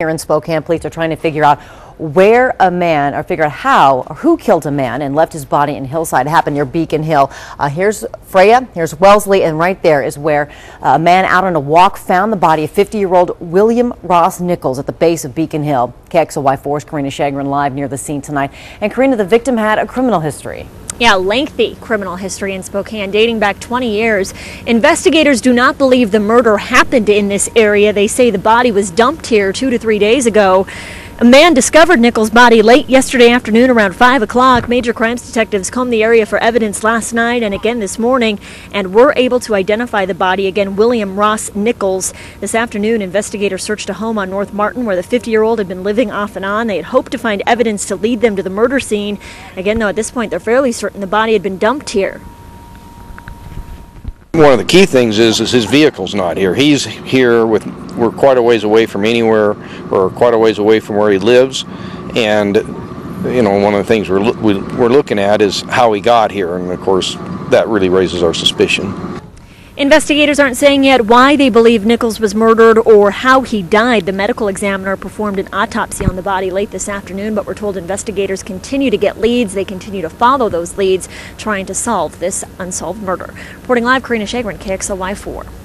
Here in Spokane, police are trying to figure out how or who killed a man and left his body in hillside. It happened near Beacon Hill. Here's Freya, here's Wellesley, and right there is where a man out on a walk found the body of 50-year-old William Ross Nichols at the base of Beacon Hill. KXLY4's Karina Shagren live near the scene tonight. And Karina, the victim had a criminal history. Yeah, lengthy criminal history in Spokane dating back 20 years. Investigators do not believe the murder happened in this area. They say the body was dumped here 2 to 3 days ago. A man discovered Nichols' body late yesterday afternoon around 5 o'clock. Major Crimes detectives combed the area for evidence last night and again this morning and were able to identify the body again, William Ross Nichols. This afternoon, investigators searched a home on North Martin where the 50-year-old had been living off and on. They had hoped to find evidence to lead them to the murder scene. Again, though, at this point, they're fairly certain the body had been dumped here. One of the key things is his vehicle's not here. He's here with... We're quite a ways away from anywhere, or quite a ways away from where he lives, and you know, one of the things we're looking at is how he got here, and of course that really raises our suspicion. Investigators aren't saying yet why they believe Nichols was murdered or how he died. The medical examiner performed an autopsy on the body late this afternoon, but we're told investigators continue to get leads. They continue to follow those leads, trying to solve this unsolved murder. Reporting live, Karina Shagren, KXLY4.